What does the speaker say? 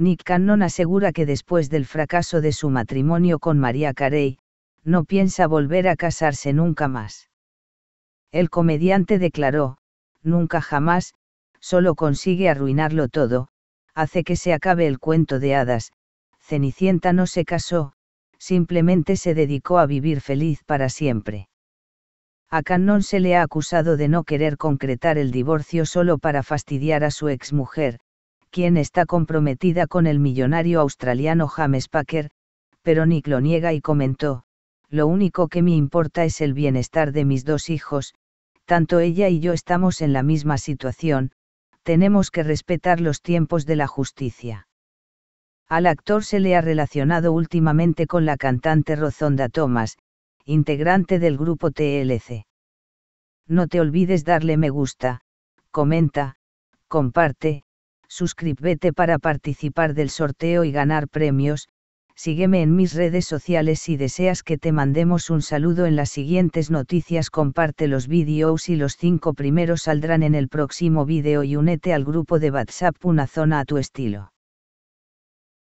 Nick Cannon asegura que después del fracaso de su matrimonio con Mariah Carey, no piensa volver a casarse nunca más. El comediante declaró, nunca jamás, solo consigue arruinarlo todo, hace que se acabe el cuento de hadas, Cenicienta no se casó, simplemente se dedicó a vivir feliz para siempre. A Cannon se le ha acusado de no querer concretar el divorcio solo para fastidiar a su exmujer, quien está comprometida con el millonario australiano James Packer, pero Nick lo niega y comentó, lo único que me importa es el bienestar de mis dos hijos, tanto ella y yo estamos en la misma situación, tenemos que respetar los tiempos de la justicia. Al actor se le ha relacionado últimamente con la cantante Rosonda Thomas, integrante del grupo TLC. No te olvides darle me gusta, comenta, comparte, suscríbete para participar del sorteo y ganar premios, sígueme en mis redes sociales si deseas que te mandemos un saludo en las siguientes noticias, comparte los vídeos y los 5 primeros saldrán en el próximo vídeo y únete al grupo de WhatsApp Una Zona a tu Estilo.